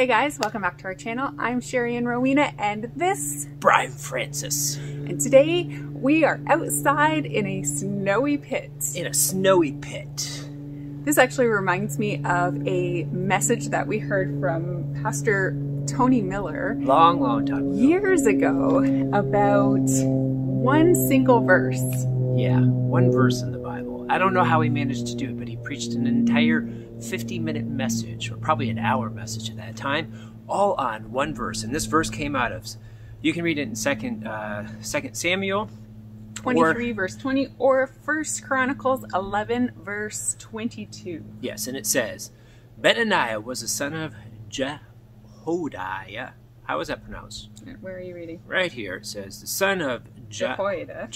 Hey guys, welcome back to our channel. I'm Sherry and Rowena, and this Brian Francis. And today we are outside in a snowy pit. This actually reminds me of a message that we heard from Pastor Tony Miller long time ago. Years ago, about one single verse. Yeah, one verse in the Bible. I don't know how he managed to do it, but he preached an entire 50-minute message, or probably an hour message at that time, all on one verse. And this verse came out of, you can read it in Second Samuel 23 verse 20 or First Chronicles 11 verse 22. Yes, and it says, Benaiah was the son of Jehoiada. How is that pronounced? Where are you reading? Right here. It says, the son of Jehoiada,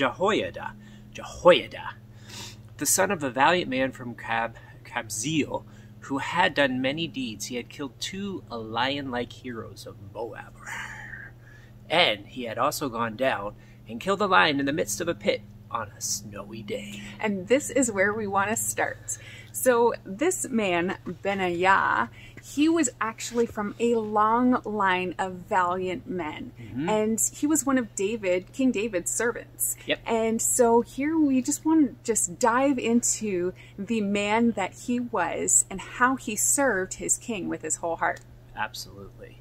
the son of a valiant man from Kabzeel, who had done many deeds. He had killed two lion-like heroes of Moab. And he had also gone down and killed a lion in the midst of a pit on a snowy day. And this is where we want to start. So this man, Benaiah, he was actually from a long line of valiant men. Mm-hmm. And he was one of King David's servants. Yep. And so here we just want to dive into the man that he was and how he served his king with his whole heart. Absolutely.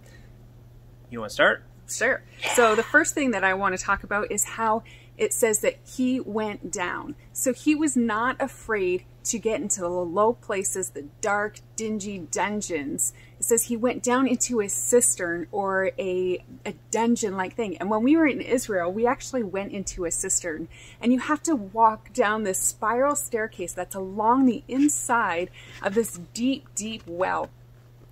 You want to start? Sure. Yeah. So the first thing that I want to talk about is how it says that he went down. So he was not afraid to get into the low places, the dark, dingy dungeons. It says he went down into a cistern or a dungeon-like thing. And when we were in Israel, we actually went into a cistern. And you have to walk down this spiral staircase that's along the inside of this deep, deep well.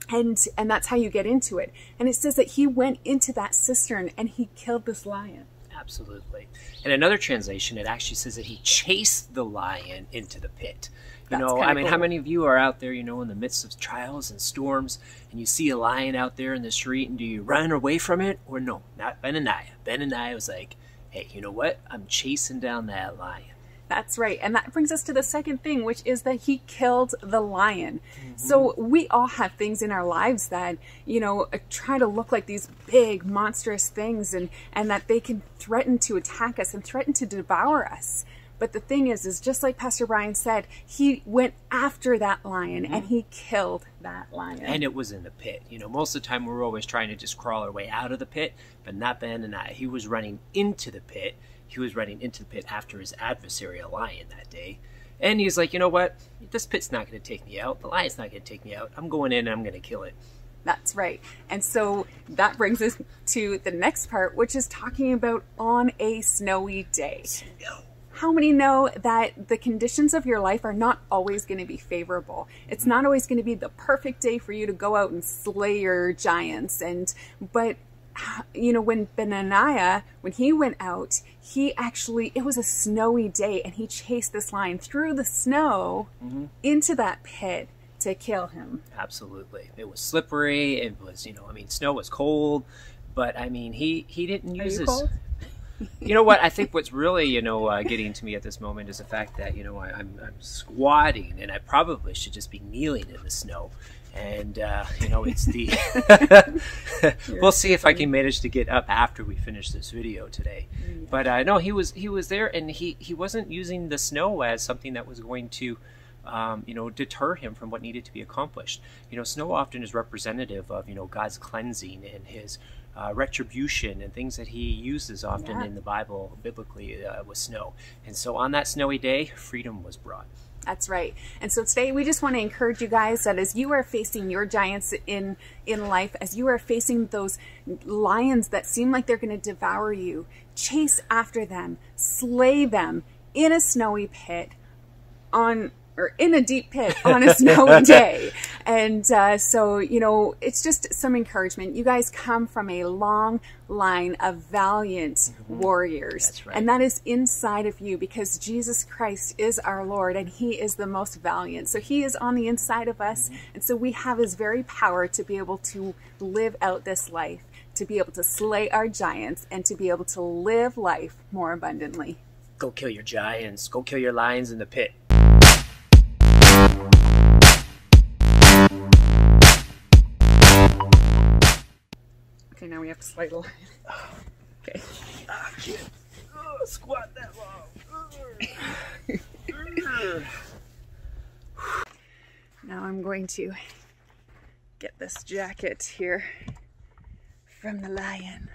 And that's how you get into it. And it says that he went into that cistern and he killed this lion. Absolutely. And another translation, it actually says that he chased the lion into the pit. You know, I mean, how many of you are out there, you know, in the midst of trials and storms, and you see a lion out there in the street, and do you run away from it? Or no, not Benaiah. Benaiah was like, hey, you know what? I'm chasing down that lion. That's right. And that brings us to the second thing, which is that he killed the lion. Mm-hmm. So we all have things in our lives that, you know, try to look like these big monstrous things and that they can threaten to attack us and threaten to devour us. But the thing is just like Pastor Brian said, he went after that lion. Mm-hmm. And he killed that lion. And it was in the pit. You know, most of the time we're always trying to just crawl our way out of the pit, but not Benaiah. He was running into the pit. He was running into the pit after his adversary, a lion, that day. And he's like, you know what? This pit's not going to take me out. The lion's not going to take me out. I'm going in and I'm going to kill it. That's right. And so that brings us to the next part, which is talking about on a snowy day. Snow. How many know that the conditions of your life are not always going to be favorable? It's not always going to be the perfect day for you to go out and slay your giants. But you know, when Benaiah, when he went out, he actually, it was a snowy day, and he chased this lion through the snow. Mm-hmm. Into that pit to kill him. Absolutely. It was slippery. It was, you know, I mean, snow was cold, but I mean, he didn't use this. Cold? You know what? I think what's really, you know, getting to me at this moment is the fact that, you know, I'm squatting, and I probably should just be kneeling in the snow. And, you know, it's the... We'll see if I can manage to get up after we finish this video today. But, no, he was there, and he wasn't using the snow as something that was going to, you know, deter him from what needed to be accomplished. You know, snow often is representative of, you know, God's cleansing and his... retribution and things that he uses often. Yeah. In the Bible biblically with snow. And so on that snowy day, freedom was brought. That's right. And so today we just want to encourage you guys that as you are facing your giants in life, as you are facing those lions that seem like they're going to devour you, chase after them, slay them in a snowy pit in a deep pit on a snowy day. And so, you know, it's just some encouragement. You guys come from a long line of valiant warriors. That's right. And that is inside of you, because Jesus Christ is our Lord, and he is the most valiant. So he is on the inside of us. And so we have his very power to be able to live out this life, to be able to slay our giants, and to be able to live life more abundantly. Go kill your giants. Go kill your lions in the pit. have to slight line. Okay. I can't squat that long. Now I'm going to get this jacket here from the lion.